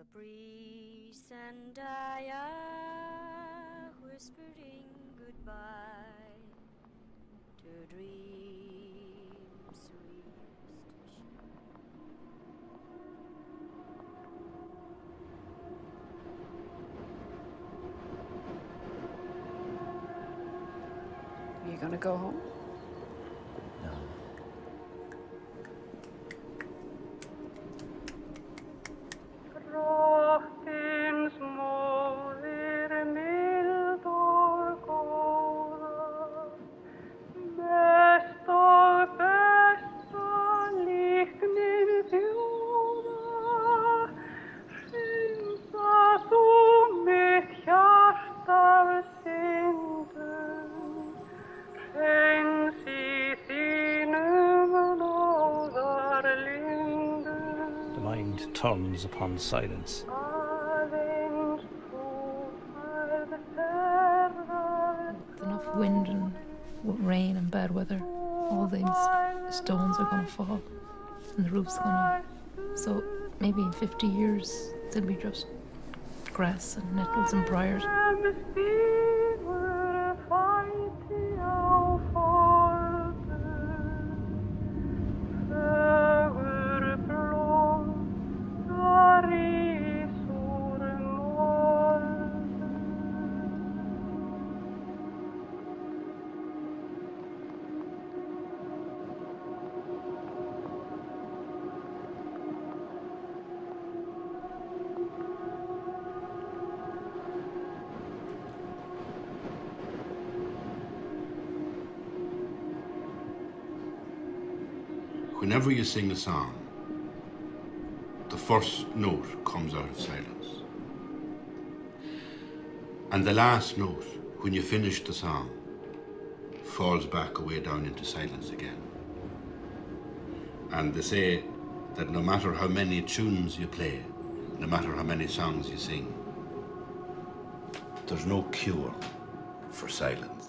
The breeze and I are whispering goodbye to dreams we used to share. Are you gonna go home? Turns upon silence. With enough wind and rain and bad weather, all these stones are going to fall and the roof's going to... So maybe in 50 years there'll be just grass and nettles and briars. Whenever you sing a song, the first note comes out of silence. And the last note, when you finish the song, falls back away down into silence again. And they say that no matter how many tunes you play, no matter how many songs you sing, there's no cure for silence.